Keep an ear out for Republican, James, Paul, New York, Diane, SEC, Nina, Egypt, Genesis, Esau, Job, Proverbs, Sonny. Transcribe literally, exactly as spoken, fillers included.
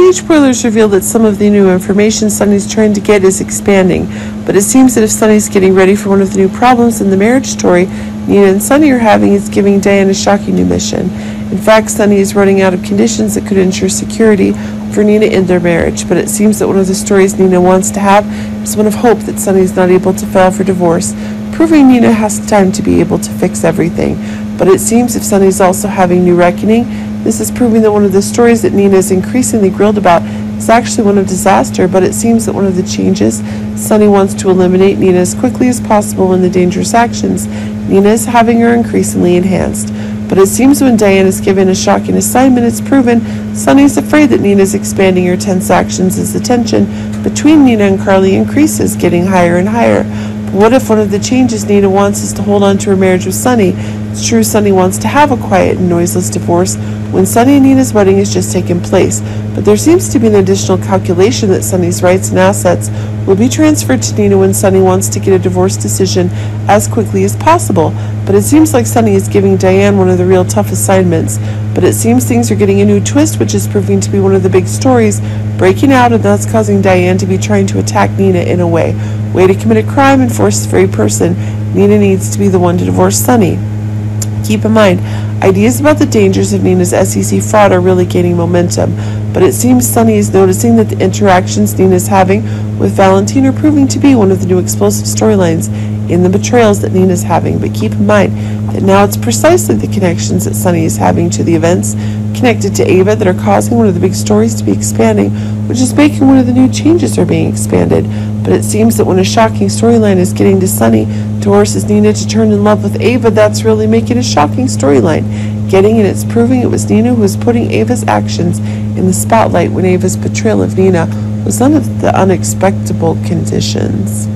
Stage spoilers reveal that some of the new information Sonny's trying to get is expanding, but it seems that if Sonny's getting ready for one of the new problems in the marriage story Nina and Sonny are having, is giving Diane a shocking new mission. In fact, Sonny is running out of conditions that could ensure security for Nina in their marriage, but it seems that one of the stories Nina wants to have is one of hope that Sonny is not able to file for divorce, proving Nina has time to be able to fix everything. But it seems if Sonny is also having new reckoning, this is proving that one of the stories that Nina is increasingly grilled about is actually one of disaster, but it seems that one of the changes Sonny wants to eliminate Nina as quickly as possible in the dangerous actions Nina is having are increasingly enhanced. But it seems when Diane is given a shocking assignment, it's proven Sonny is afraid that Nina is expanding her tense actions as the tension between Nina and Carly increases, getting higher and higher. But what if one of the changes Nina wants is to hold on to her marriage with Sonny? It's true Sonny wants to have a quiet and noiseless divorce when Sonny and Nina's wedding has just taken place, but there seems to be an additional calculation that Sonny's rights and assets will be transferred to Nina when Sonny wants to get a divorce decision as quickly as possible. But it seems like Sonny is giving Diane one of the real tough assignments, but it seems things are getting a new twist, which is proving to be one of the big stories breaking out, and that's causing Diane to be trying to attack Nina in a way. Way to commit a crime and force the very person Nina needs to be the one to divorce Sonny. Keep in mind, ideas about the dangers of Nina's S E C fraud are really gaining momentum, but it seems Sonny is noticing that the interactions Nina is having with Valentine are proving to be one of the new explosive storylines in the betrayals that Nina is having. But keep in mind that now it's precisely the connections that Sonny is having to the events connected to Ava that are causing one of the big stories to be expanding, which is making one of the new changes are being expanded. But it seems that when a shocking storyline is getting to Sonny to force Nina to turn in love with Ava, that's really making a shocking storyline getting, and it's proving it was Nina who was putting Ava's actions in the spotlight when Ava's betrayal of Nina was none of the unexpected conditions.